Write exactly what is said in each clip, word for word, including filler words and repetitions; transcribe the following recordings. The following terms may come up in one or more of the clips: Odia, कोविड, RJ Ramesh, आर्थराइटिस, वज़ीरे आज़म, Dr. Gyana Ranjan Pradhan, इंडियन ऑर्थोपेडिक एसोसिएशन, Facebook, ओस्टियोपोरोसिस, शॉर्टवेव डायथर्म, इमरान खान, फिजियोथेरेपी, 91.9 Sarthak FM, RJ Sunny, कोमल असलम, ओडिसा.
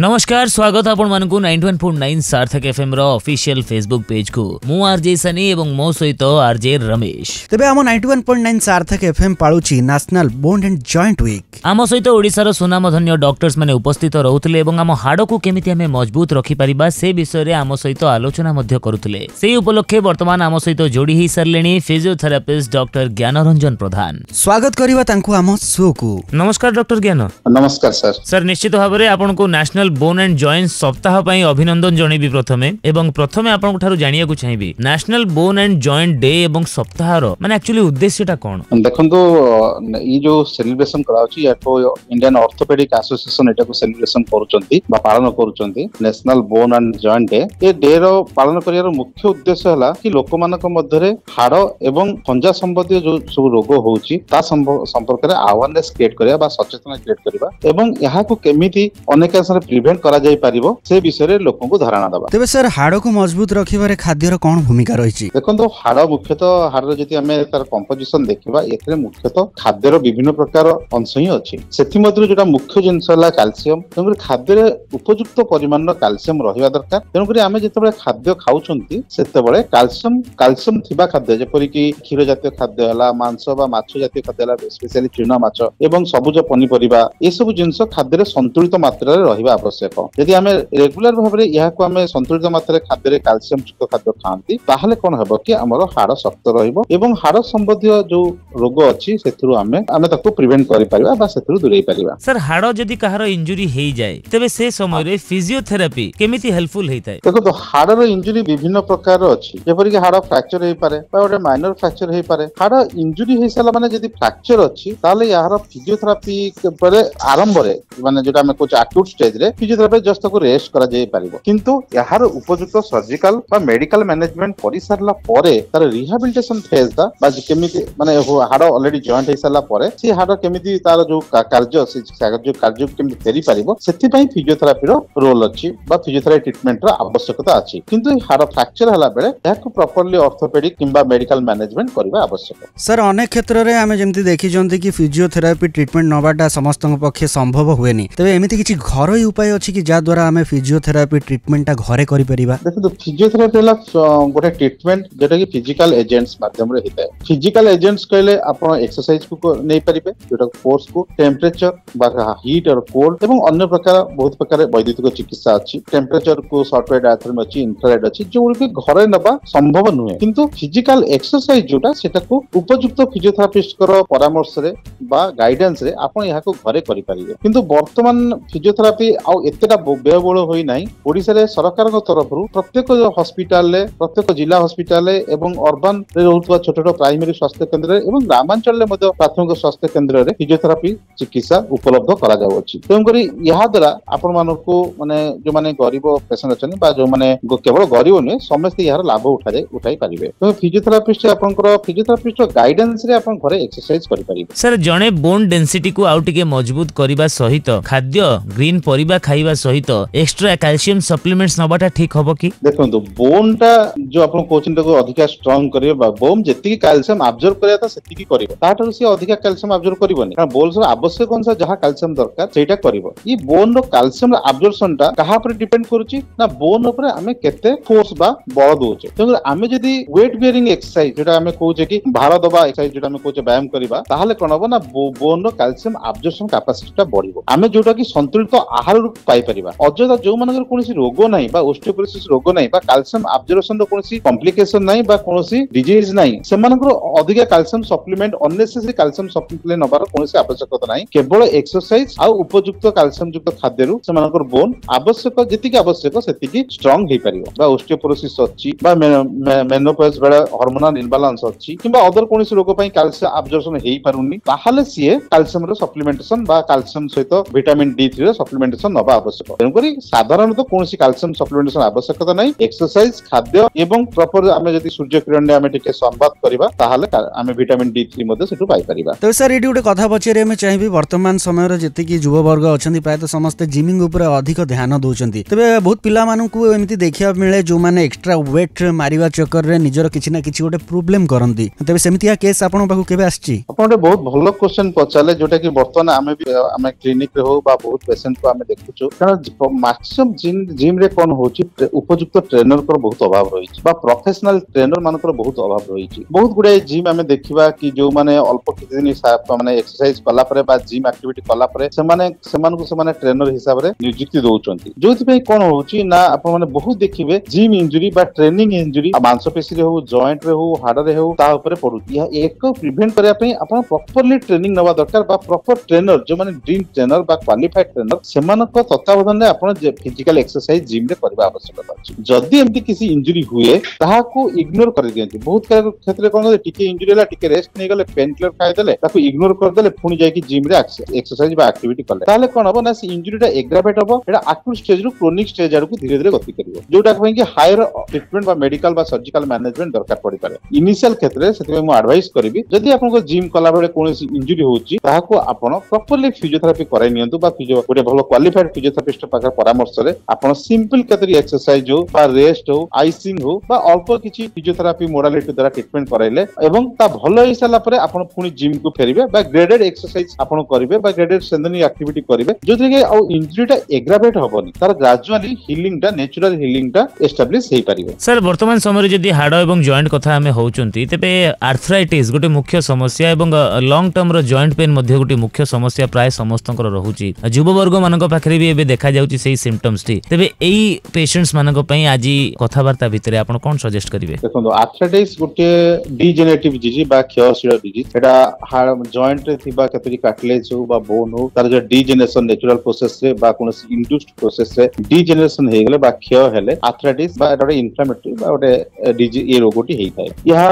नमस्कार, स्वागत आपण मानकु ninety one point nine Sarthak FM रो ऑफिशियल फेसबुक पेज को। मु आरजे सनी एवं मो सहित आरजे रमेश। तबे हम ninety one point nine Sarthak FM पाळुची national bone and joint week. हम सहित ओडिसा रो सुनामधन्य डॉक्टर्स माने उपस्थित रहउतले एवं हम हाडो को केमिति हमें मजबूत रखि परिबा से विषय रे हम सहित आलोचना मध्य करतले। सेही उपलक्ष्य वर्तमान हम सहित जोड़ी ही सरलेनी फिजियोथेरापिस्ट डॉक्टर ज्ञान रंजन प्रधान। स्वागत करबा तांकु हम शो को। नमस्कार डॉक्टर ज्ञान। नमस्कार सर। सर निश्चित भाव रे आपण को नेशनल बोन एंड जॉइंट सप्ताह पाई अभिनंदन जणेबी प्रथमे एवं प्रथमे आपण को थारु जानिया को चाहिबी national bone and joint day एवं सप्ताह रो माने एक्चुअली उद्देश्यटा कोन। देखन तो ई जो सेलिब्रेशन कराउची एटो इंडियन ऑर्थोपेडिक एसोसिएशन एटा को सेलिब्रेशन करूचंती बा पालन करूचंती national bone and joint day. ए डे रो पालन करियार मुख्य उद्देश्य हला कि लोक मानक मध्य रे हाडो एवं खंजा संबंधी जो सब रोग होउची ता संपर्क रे अवेयरनेस क्रिएट करिया बा सचेतना क्रिएट करिया एवं यहा को केमिति अनेक आसर प्रिवेंट करा जाई परिबो से विषय रे लोक को धारणा दबा। तबे सर हाडो को मजबूत रखिबारे खाद्य रो कोन भूमिका रहिछि। देखन तो हाडो मुख्यतः हाडो जति हमें तार कंपोजिशन देखिबा एथरे मुख्यतः खाद्य रो विभिन्न प्रकार अंश ही अछि। सेथि मध्ये जोटा मुख्य जिंस होला कैल्शियम। तमरे खाद्य रे उपयुक्त परिमाण रो कैल्शियम रहिबा दरकार। तेनु करी हमें जेतबेले खाद्य खाउछंती सेतबेले कैल्शियम कैल्शियम थिबा खाद्य जेपरि कि खीर जातीय खाद्य होला, मांस बा माछ जातीय खाद्य होला, स्पेशली चूना माछ एवं सबुज पनीपरिबा ए सब जिंस खाद्य रे संतुलित मात्रा रे रहिबा आवश्यक। यदि आमे रेगुलर भाबरे यहा को आमे संतुलित मात्रा खाद्य रे कैल्शियम युक्त खाद्य खांती ताहले कोन हबो कि हमरो हाड शक्त रहइबो एवं हाड संबंधी जो रोग अछि सेथरु आमे आमे ताको प्रिवेंट करि पारिबा बा सेथरु दूरै पारिबा। सर हाडो जदि काहरो इंजुरी हेई जाय तबे से समय रे फिजियोथेरेपी केमिति हेल्पफुल हेइताय। देखो तो हाड रो इंजुरी विभिन्न प्रकार अछि जेपर कि हाड फ्रैक्चर हेई पारे बा ओडे माइनर फ्रैक्चर हेई पारे। हाड इंजुरी हेइसला माने जदि फ्रैक्चर अछि ताले याहरो फिजियोथेरेपी पर आरंभ रे माने जेटा आमे कोच एक्यूट स्टेज रे फिजियोथेरापी जस्ट को रेस्ट करा जाय पारिबो किंतु याहर उपयुक्त सर्जिकल बा मेडिकल मैनेजमेंट करि सरला पारे तार रिहैबिलिटेशन फेज दा बा केमिति माने हाड ऑलरेडी जॉइंट हे सरला पारे से हाड केमिति तार जो कार्य से कार्य कार्य केमिति फेरी पारिबो सेति पई फिजियोथेरापी रो रोल अछि बा फिजियोथेरापी ट्रीटमेंट रो आवश्यकता अछि किंतु हाड फ्रैक्चर हला बेले याको प्रॉपर्ली ऑर्थोपेडिक किंबा मेडिकल मैनेजमेंट करबा आवश्यक। सर अनेक क्षेत्र रे हमें जेमति देखि जोंती कि फिजियोथेरापी ट्रीटमेंट नबाटा समस्तक पक्षे संभव होएनी तबे एमिति किछि घर उपाय अछि कि जा द्वारा हमें फिजियोथेरापी ट्रीटमेंट घरे करि परिबा। देखो फिजियोथेरापी ला गोटे ट्रीटमेंट जेटा कि फिजिकल एजेंट्स माध्यम रे हिता है। फिजिकल एजेंट्स कहले आपण एक्सरसाइज को नै परिबे जेटा फोर्स को टेंपरेचर बा हीट और कोल्ड एवं अन्य प्रकार बहुत प्रकार वैद्युतिक चिकित्सा अछि। टेंपरेचर को शॉर्टवेव डायथर्म अछि, इंफ्रारेड अछि जो कि घरे नबा संभव नहुए किंतु फिजिकल एक्सरसाइज जोटा सेटा को उपयुक्त फिजियोथेरापिस्ट को परामर्श रे बा गाइडेंस रे आपण यहा को घरे करि परिबे। किंतु वर्तमान फिजियोथेरापी आउ एतेटा व्ययबहुल होई नाही। ओडिसा रे सरकार को तरफ रु प्रत्येक हॉस्पिटल रे प्रत्येक जिला हॉस्पिटल रे एवं अर्बन रे रहउतवा छोट छोट प्राइमरी स्वास्थ्य केंद्र रे एवं ग्रामांचल रे मध्य प्राथमिक स्वास्थ्य केंद्र रे फिजियोथेरापी चिकित्सा उपलब्ध करा जाउ अछि। तें करी यहा द्वारा आपण मानको माने जो माने गरीब पेशेंट अछन बा जो माने केवल गरीब नै समस्त यार लाभ उठा जाय उठाई परिबे। तो फिजियोथेरापिस्ट आपनकर फिजियोथेरापिस्ट गाइडेंस रे आपण घरे एक्सरसाइज करि परिबे। सर जने बोन डेंसिटी को आउट के मजबूत करिवा सहित खाद्य ग्रीन परिबा खाइबा सहित एक्स्ट्रा कैल्शियम सप्लीमेंट्स नबाटा ठीक हबो कि। देखंतु बोनटा जो आपण कोचिंग को अधिक स्ट्रांग करियो बा बोन जति कैल्शियम एब्जॉर्ब करिया त सेति कि करिवो ताटर से अधिक कैल्शियम एब्जॉर्ब करिवोनी कारण बोनसर आवश्यक अनुसार जहा कैल्शियम दरकार सेटा करिवो। ई बोन रो कैल्शियम एब्जॉर्प्शनटा कहा पर डिपेंड करूची ना बोन ऊपर हमें केते फोर्स बा बल दोचे। तो हमें यदि वेट बेयरिंग एक्सरसाइज जेटा हमें कोचे कि भार दबा एक्सरसाइज जेटा हमें कोचे व्यायाम करिवा ताहले कोन हबो ना बोन रो कैल्शियम एब्जॉर्प्शन कैपेसिटीटा बढ़िवो। हमें जोटा कि संतुलित आहार रु पाई परिबा अजदा जो मानकर कोनोसी रोग नै बा ओस्टियोपोरोसिस रोग नै बा कैल्शियम एब्जॉर्प्शन रो कोनोसी कॉम्प्लिकेशन नै बा कोनोसी डिजीज नै सेमानकर अधिक calcium supplement unnecessary calcium supplement नबार कोनोसी आवश्यकता नै। केवल एक्सरसाइज आ उपयुक्त कैल्शियम युक्त खाद्य रु सेमानकर बोन आवश्यक जति कि आवश्यक सेति कि स्ट्रांग हे परिबो बा ओस्टियोपोरोसिस अछि बा मेनोपॉज बेला हार्मोनल इम्बैलेंस अछि किबा अदर कोनोसी रोग पई कैल्शियम एब्जॉर्प्शन हेई पारुनी ताहाले सिए कैल्शियम रो सप्लीमेंटेशन बा कैल्शियम सहित विटामिन डी थ्री रो सप्लीमेंटेशन नबा आवश्यक। तें करी साधारण तो कोनोसी कैल्शियम सप्लीमेंटेशन आवश्यकता नै। एक्सरसाइज खाद्य एवं प्रॉपर हमें यदि सूर्य किरण ने हमें टिके संवाद करबा ताहाले हमें विटामिन डी थ्री मधे सेटु पाई परिबा। तो सर एटी गोटे कथा बचेरे हमें चाहिबी वर्तमान समय रे जति कि युवा वर्ग अछंती प्राय तो समस्त जिमिंग ऊपर अधिक ध्यान दोचंती तबे बहुत पिला मानकू एमिति देखिया मिले जो माने एक्स्ट्रा वेट मारिवा चक्कर रे निजर किछि ना किछि गोटे प्रॉब्लम करंती तबे सेमितिया केस आपन पाखु केबे आछि। आपन गोटे बहुत भलो क्वेश्चन पचाले जोटा कि वर्तमान हमें हमें क्लिनिक रे हो बा बहुत पेशेंट को हमें देख मैक्सिमम जिम जिम रे कोन होची उपयुक्त ट्रेनर पर बहुत अभाव रही बा प्रोफेशनल ट्रेनर मान पर बहुत अभाव रही बहुत गुडे जिम आमे देखिबा कि जो माने अल्प किछ दिन माने एक्सरसाइज कला परे बा जिम एक्टिविटी कला परे सेमाने सेमान को सेमाने ट्रेनर हिसाब रे नियुक्ति दोउचंती जोथि पे कोन होची ना आपण माने बहुत देखिबे जिम इंजुरी बा ट्रेनिंग इंजुरी मांसपेशी रे हो जॉइंट रे हो हाड रे हो ता ऊपर पडुती या एक प्रिवेंट करया पे आपण प्रॉपर्ली ट्रेनिंग नवा दरकार बा प्रॉपर ट्रेनर जो माने ड्रीम ट्रेनर बा क्वालिफाइड ट्रेनर सेमान को तत्वावधान रे आपण फिजिकल एक्सरसाइज जिम रे करबा आवश्यकता अछि जदी एमती किसी इंजुरी हुए ताहा को इग्नोर कर दियंती बहुत क्षेत्र रे कोन टिके इंजुरी ला टिके रेस्ट नै गेले पेन किलर खाइ देले ताको इग्नोर कर देले पुनी जाय कि जिम रे एक्सरसाइज बा एक्टिविटी करले ताले कोन हबो ना से इंजुरी टा एग्रावेट हबो एटा एक्यूट स्टेज रु क्रोनिक स्टेज आडू धीरे-धीरे गति करिवो जोटा कहै कि हायर ट्रीटमेंट बा मेडिकल बा सर्जिकल मैनेजमेंट दरकार पड़ी पारे इनिशियल क्षेत्र रे सेते मैं एडवाइस करबी जदी आपन को जिम कला बेले कोनोसी इंजुरी होउची ताहा को आपन प्रॉपर्ली फिजियोथेरेपी कराइ नियंतु बा फिजियो गोटे भलो क्वालिफाइड फिजियोथेरेपिस्ट पाकर परामर्श रे आपन सिंपल कतरी एक्सरसाइज हो बा रेस्ट हो आइसिंग हो बा अल्प किछि फिजियोथेरेपी मोडालिटी द्वारा ट्रीटमेंट कराइले एवं ता भलो होई साला परे आपन पुनी जिम को फेरिबे बा ग्रेडेड एक्सरसाइज आपन करिवे बा ग्रेडेड स्ट्रेंथनिंग एक्टिविटी करिवे जोथि के आ इंजरी टा एग्रावेट होबनी तार ग्रेजुअली हीलिंग टा नेचुरल हीलिंग टा एस्टैब्लिश हेई परिबो। सर वर्तमान समय रे जदी हाड एवं जॉइंट कथा हमें होउचंती तेबे आर्थराइटिस गोटे मुख्य समस्या एवं लॉन्ग टर्म रो जॉइंट पेन मध्ये गोटे मुख्य समस्या प्राय समस्तकर रहूची युवा वर्ग मानक पाखरे भी एबे देखा जाउची सेही सिम्पटम्स टी तेबे एही पेशेंट्स मानक पई आजि कथाबार्ता भितरे आपण कोन सजेस्ट करिवे। देखो आर्थराइटिस गोटे डीजेनेरेटिव डिजीज बा क्षयशील डिजीज एटा जॉइंट रे थिबा कतरी कार्टिलेज हो बा बोन हो तार जे डीजेनरेशन नेचुरल प्रोसेस रे बा कोनस इंड्यूस्ड प्रोसेस रे डीजेनरेशन हे गेले बा क्षय हेले आर्थराइटिस बा एटा गोटे इन्फ्लेमेटरी बा गोटे डिजीज ए रोगोटी हेथाय या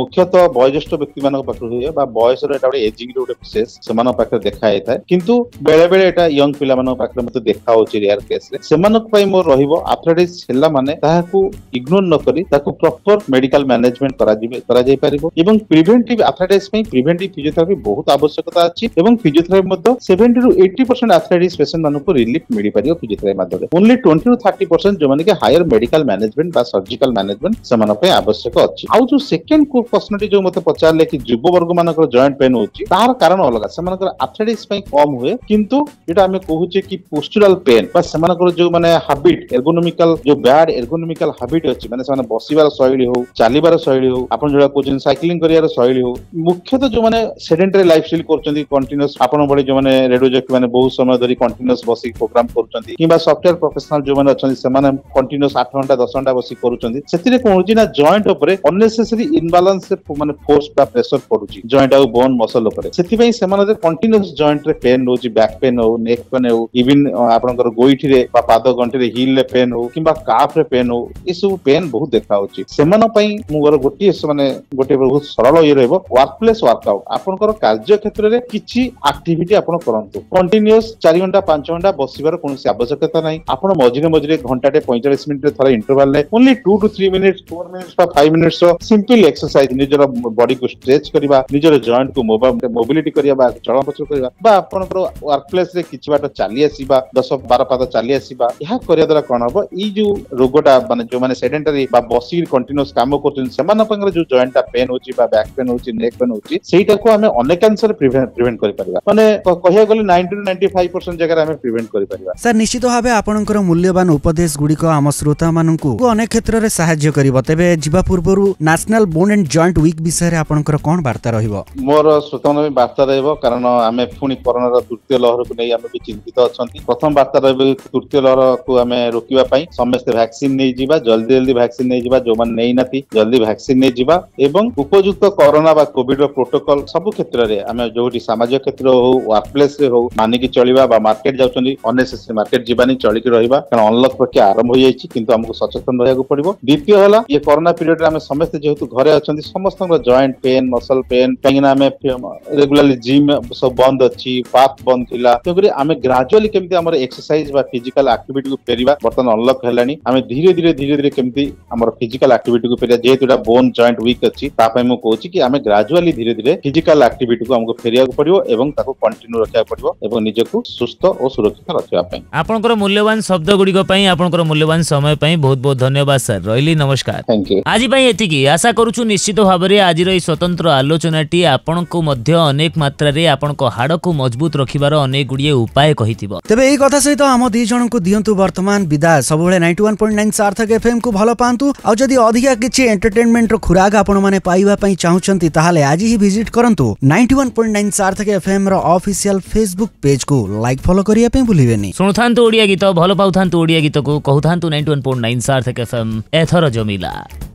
मुख्यतः वयस्क व्यक्ति मानक पाखरे होय बा वयस रे एटा गोटे एजिंग रे गोटे प्रोसेस समान पाखरे देखा हेथाय किंतु बेले बेले एटा यंग पिला मानक पाखरे मते देखा होची रेयर केस रे सेमानक पई मोर रहिबो आर्थराइटिस हेला माने ताहाकू इग्नोर न करी ताकू प्रॉपर मेडिकल मैनेजमेंट करा जिबे करा जाय पारिबो एवं प्रिवेंटिव आर्थराइटिस पई प्रिवेंटिव फिजियोथेरेपी बहुत आवश्यकता अछि एवं फिजियोथेरेपी मध्ये सत्तर ରୁ अस्सी परसेंट आर्थराइटिस पेशेंट मानको रिलीफ मिलि पारियो फिजियोथेरेपी माध्यम रे ओनली बीस ରୁ तीस परसेंट जो माने के हायर मेडिकल मैनेजमेंट बा सर्जिकल मैनेजमेंट समान पई आवश्यक अछि। आउ जो सेकंड को पर्सनटी जो मते पचारले कि युवा वर्ग मानकर जॉइंट पेन होची तार कारण अलग समानकर आर्थराइटिस पई कम हुए किंतु एटा हमें कहूचे कि पोस्चुरल पेन बा समानकर जो माने हैबिट एर्गोनोमिकल जो बैड एर्गोनोमिकल हैबिट अछि माने समान बसिबार शैली हो चालिबार शैली हो आपण जोडा कोचिंग साइकिलिंग करियार शैली हो मुख्यतः जो माने सेडेंटरी लाइफस्टाइल करचंती कंटीन्यूअस आपण बडे जो माने रेडियोजेक माने बहुत समय धरि कंटीन्यूअस बसि प्रोग्राम करचंती किबा सॉफ्टवेयर प्रोफेशनल जो माने अछि समान कंटीन्यूअस आठ घंटा दस घंटा बसि करचंती सेतिरे कोनोजी ना जॉइंट ऊपर अननेसेसरी इम्बैलेंस से माने फोर्स बा प्रेशर पडुची जॉइंट आ बोन मसल ऊपर सेतिबे समान जे कंटीन्यूअस जॉइंट रे पेन होची बैक पेन हो नेक पेन हो इवन आपनकर गोइठी रे बा पाद गंठी रे हील रे पेन हो किबा काफ रे पेन हो ए सब पेन बहुत देखा होची सेमान पई मुगर गोटी माने गोटे बहुत सरल ये रहबो वर्क प्लेस वर्कआउट आपनकर कार्य क्षेत्र रे किछि एक्टिविटी आपण करंतु कंटीन्यूअस चार घंटा पाँच घंटा बसिबार कोनोसी आवश्यकता नाही आपण मझिरे मझिरे घंटाटे पैंतालीस मिनिट रे थरा इंटरवल ले only two two three minutes four minutes बा फाइव मिनिट्स रो सिंपल एक्सरसाइज निजर बॉडी को स्ट्रेच करबा निजर जॉइंट को मोबिलिटी करबा बा चलनफचल करबा बा आपनकर वर्क प्लेस रे किछि बाटा चाली आसीबा दस बारह पाद चाली आसीबा या करिया द्वारा कोन हबो ई जो रोगटा माने जो माने सेडेंटरी बा बसिर कंटीन्यूअस काम करथिन समान पंगरे जो जॉइंट टा पेन होची बा बैक पेन होची नेक पेन होची सेटा को हमें अनेक कैंसर प्रिवेंट प्रिवेंट करि परिबा माने कहया गले नब्बे टू पचानवे परसेंट जगह हमें प्रिवेंट करि परिबा। सर निश्चित भाबे आपनकर मूल्यवान उपदेश गुडी को हम श्रोता माननकु अनेक क्षेत्र रे सहाय्य करिवो तेबे जीवा पूर्वरु national bone and joint week विषय रे आपनकर कोन वार्ता रहइबो मोर श्रोतान में वार्ता रहइबो कारण हमें पुनी कोरोना रा तृतीय लहर को नै हम भी चिंतित अछंती प्रथम वार्ता रहइबो तृतीय लहर को हमें रोकिबा पई समस्त वैक्सीन नै जीवा जल्दी जल्दी वैक्सीन नै जीवा जो मन नै नथि जल्दी वैक्सीन नै जीवा एवं उपयुक्त कोरोना बा कोविड रो प्रोटोकॉल सब क्षेत्र रे हमें जोटी सामाजिक क्षेत्र हो वर्क प्लेस रे हो माने कि चलीबा बा मार्केट जाउचनी अननेसेसरी मार्केट जीवानी चली कि रहबा कारण अनलॉक प्रक्रिया आरंभ होई जाईची किंतु हमको सचेतन रहया को पड़िबो। द्वितीय होला ये कोरोना पीरियड रे हमें समस्त जेहेतु घरे अछंती समस्त जॉइंट पेन मसल पेन काईना हमें रेगुलरली जिम सब बंद अछि पाथ बंद थिला तोकरी हमें ग्रेजुअली केमती हमर एक्सरसाइज बा फिजिकल एक्टिविटी को फेरिबा बर्तन अनलॉक हेलानी हमें धीरे धीरे धीरे धीरे केमती हमर फिजिकल एक्टिविटी को फेरिया जेहेतुडा बोन जॉइंट वीक अछि तापै मु कहूची कि हमें ग्रेजुअली धीरे धीरे फिजिकल एक्टिविटी को हमको फेरिया को पड़िबो एवं ताको कंटिन्यू रखया पड़िबो एवं निजे को सुस्थ और सुरक्षित रखया पई आपनकर मूल्यवान शब्द गुडी को पई आपनकर मूल्यवान समय पई बहुत बहुत धन्यवाद सर रहिली नमस्कार थैंक यू। आज पई एति कि आशा करूछु निश्चित भाबरे आज रही स्वतंत्र आलोचनाटी आपनकु मध्य अनेक मात्रा रे आपनक हाड़ को मजबूत रखिबार अनेक गुडी उपाय कहितिबो तेबे एई कथा सहित आम दी जन को दिंतु वर्तमान विदा सब ninety one point nine Sarthak FM को भल पातु आ जदि अधिका किछि एंटरटेनमेंट रो खुराक आपण माने पाइबा पई चाहुचंती ताहाले आज ही विजिट करंतु ninety one point nine Sarthak FM रो ऑफिशियल फेसबुक पेज को लाइक फॉलो करिया पई भुलिबेनी। सुनथांतु ओडिया गीत भल पाउथांतु ओडिया गीत को कहथांतु ninety one point nine Sarthak FM एथर जमिला।